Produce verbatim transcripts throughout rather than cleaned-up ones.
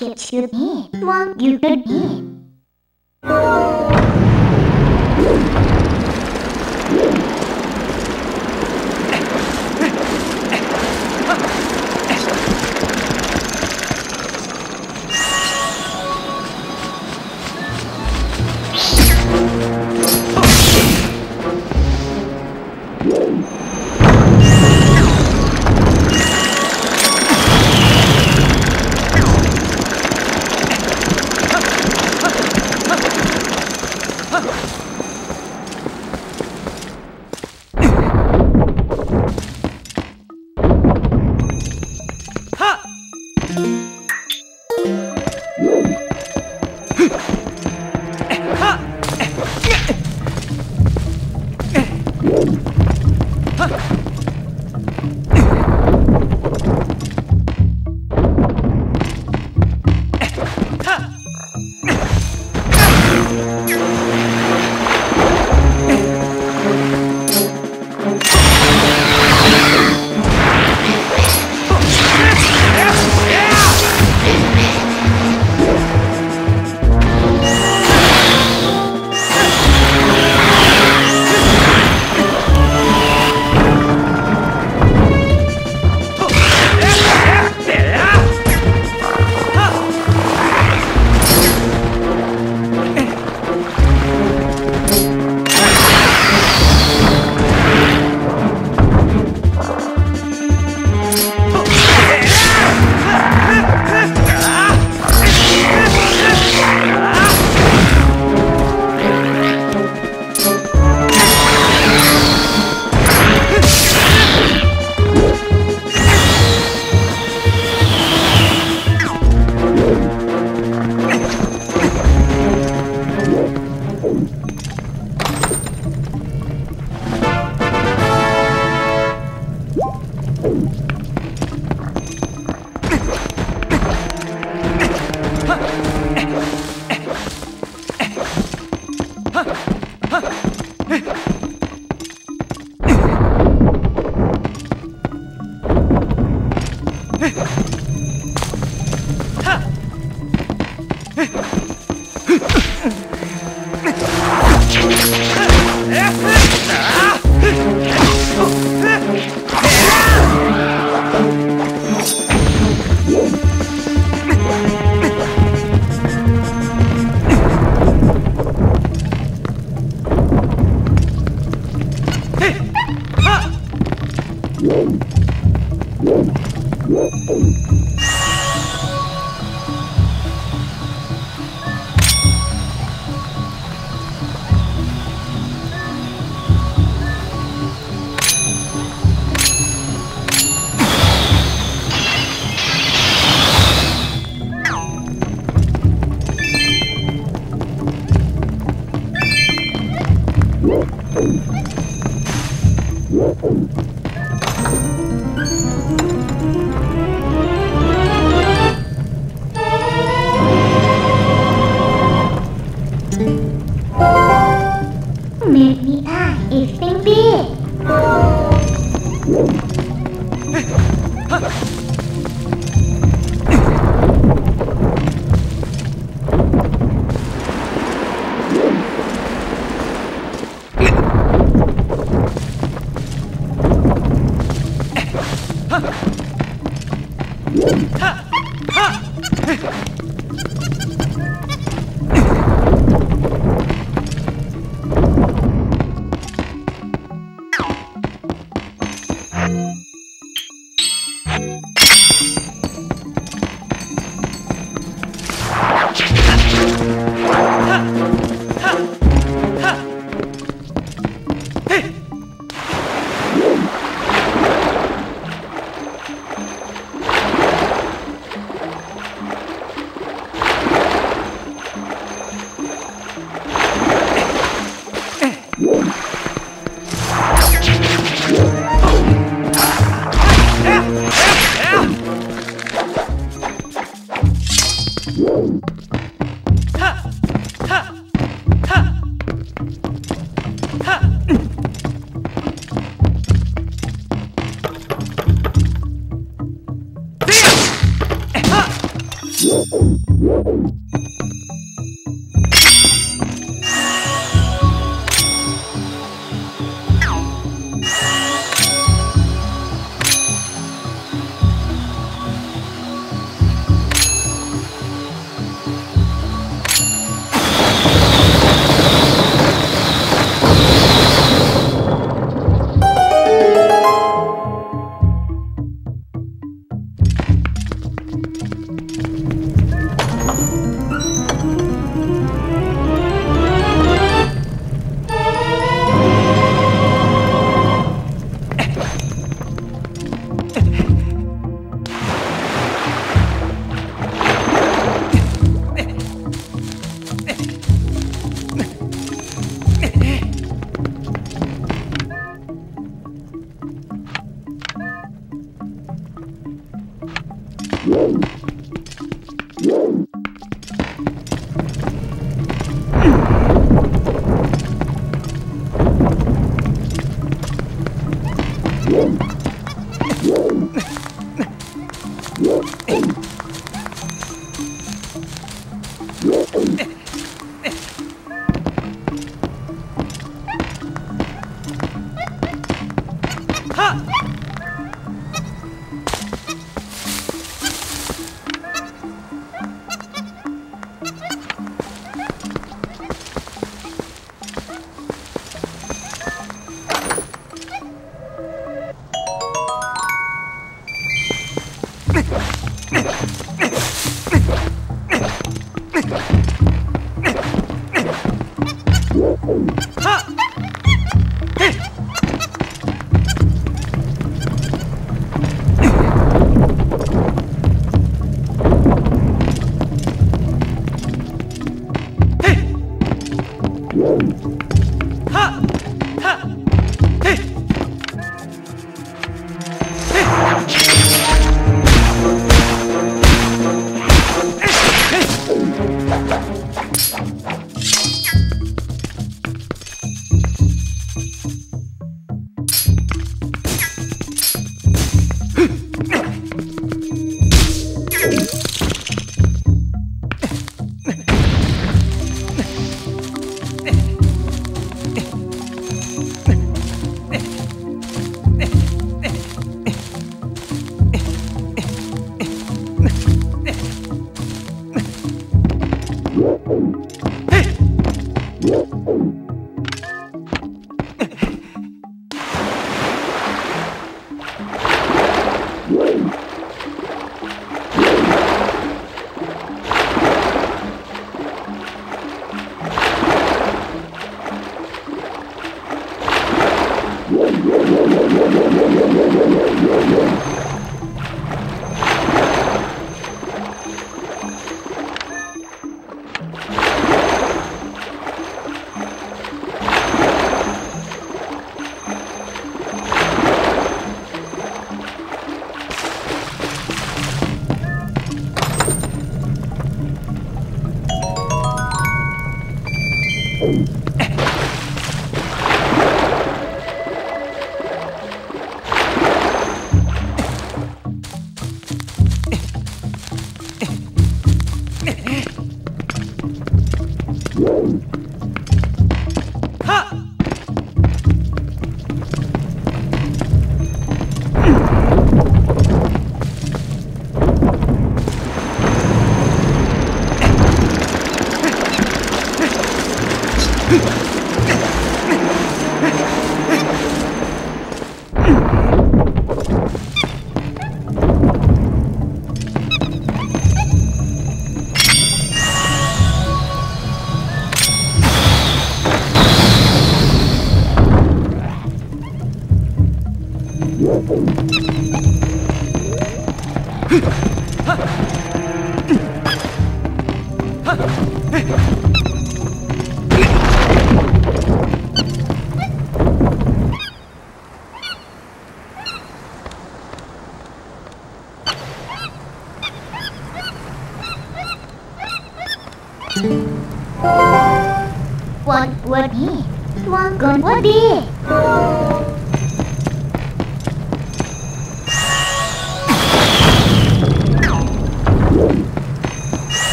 gets you in. Well, you could in.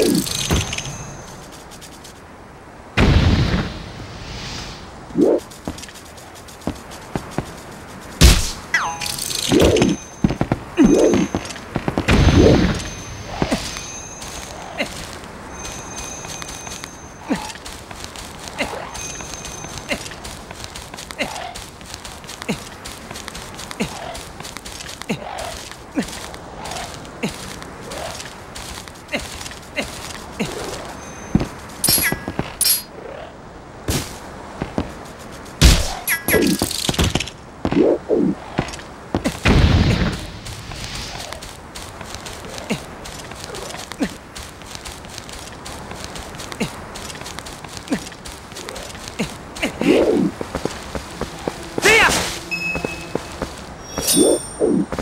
See ya!